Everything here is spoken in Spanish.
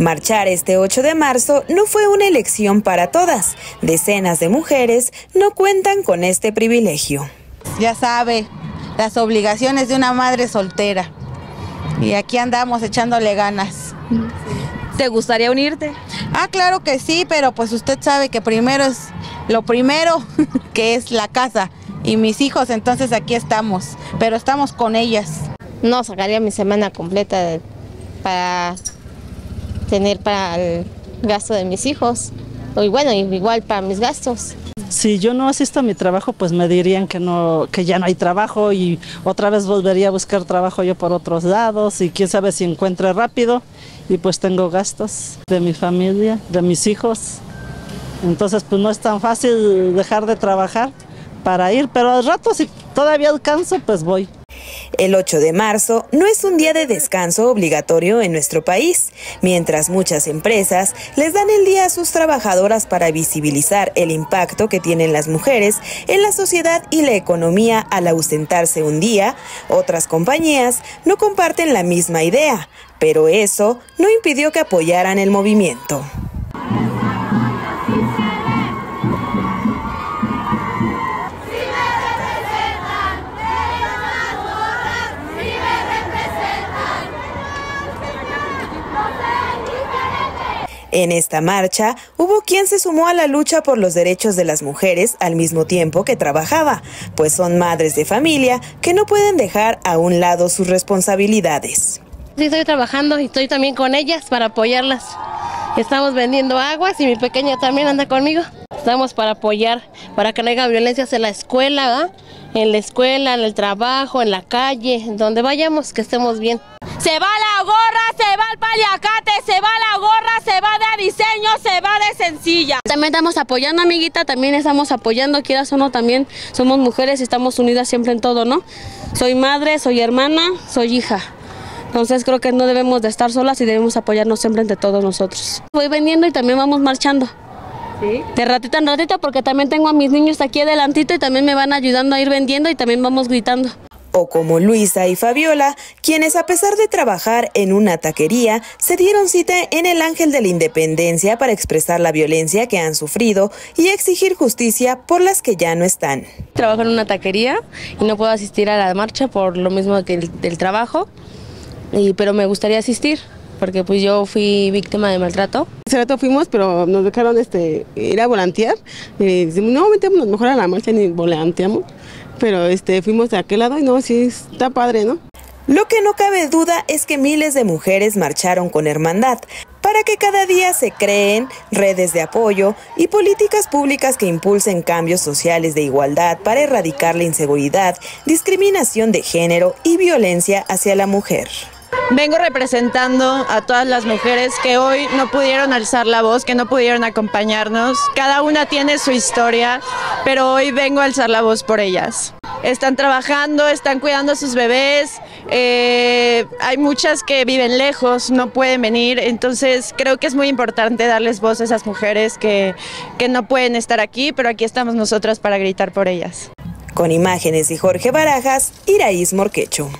Marchar este 8 de marzo no fue una elección para todas. Decenas de mujeres no cuentan con este privilegio. Ya sabe, las obligaciones de una madre soltera. Y aquí andamos echándole ganas. ¿Te gustaría unirte? Ah, claro que sí, pero pues usted sabe que primero es lo primero, que es la casa y mis hijos, entonces aquí estamos, pero estamos con ellas. No, sacaría mi semana completa para tener para el gasto de mis hijos, y bueno, igual para mis gastos. Si yo no asisto a mi trabajo, pues me dirían que no, que ya no hay trabajo y otra vez volvería a buscar trabajo yo por otros lados y quién sabe si encuentre rápido y pues tengo gastos de mi familia, de mis hijos. Entonces pues no es tan fácil dejar de trabajar para ir, pero al rato si todavía alcanzo pues voy. El 8 de marzo no es un día de descanso obligatorio en nuestro país, mientras muchas empresas les dan el día a sus trabajadoras para visibilizar el impacto que tienen las mujeres en la sociedad y la economía al ausentarse un día. Otras compañías no comparten la misma idea, pero eso no impidió que apoyaran el movimiento. En esta marcha hubo quien se sumó a la lucha por los derechos de las mujeres al mismo tiempo que trabajaba, pues son madres de familia que no pueden dejar a un lado sus responsabilidades. Sí, estoy trabajando y estoy también con ellas para apoyarlas. Estamos vendiendo aguas y mi pequeña también anda conmigo. Estamos para apoyar, para que no haya violencias en la escuela, ¿verdad? En la escuela, en el trabajo, en la calle, donde vayamos, que estemos bien. Se va la gorra, se va el paliacate, se va la gorra, se va de diseño, se va de sencilla. También estamos apoyando, amiguita, también estamos apoyando, quieras o no, también somos mujeres y estamos unidas siempre en todo, ¿no? Soy madre, soy hermana, soy hija. Entonces creo que no debemos de estar solas y debemos apoyarnos siempre entre todos nosotros. Voy vendiendo y también vamos marchando. ¿Sí? De ratito en ratito, porque también tengo a mis niños aquí adelantito y también me van ayudando a ir vendiendo y también vamos gritando. O como Luisa y Fabiola, quienes a pesar de trabajar en una taquería, se dieron cita en el Ángel de la Independencia para expresar la violencia que han sufrido y exigir justicia por las que ya no están. Trabajo en una taquería y no puedo asistir a la marcha por lo mismo que del trabajo, pero me gustaría asistir porque pues yo fui víctima de maltrato. Hace rato fuimos, pero nos dejaron ir a volantear y decimos, no, metémonos mejor a la marcha ni volanteamos. Pero fuimos de aquel lado y no, sí, está padre, ¿no? Lo que no cabe duda es que miles de mujeres marcharon con hermandad para que cada día se creen redes de apoyo y políticas públicas que impulsen cambios sociales de igualdad para erradicar la inseguridad, discriminación de género y violencia hacia la mujer. Vengo representando a todas las mujeres que hoy no pudieron alzar la voz, que no pudieron acompañarnos. Cada una tiene su historia, pero hoy vengo a alzar la voz por ellas. Están trabajando, están cuidando a sus bebés, hay muchas que viven lejos, no pueden venir, entonces creo que es muy importante darles voz a esas mujeres que no pueden estar aquí, pero aquí estamos nosotras para gritar por ellas. Con imágenes de Jorge Barajas, Iraís Morquecho.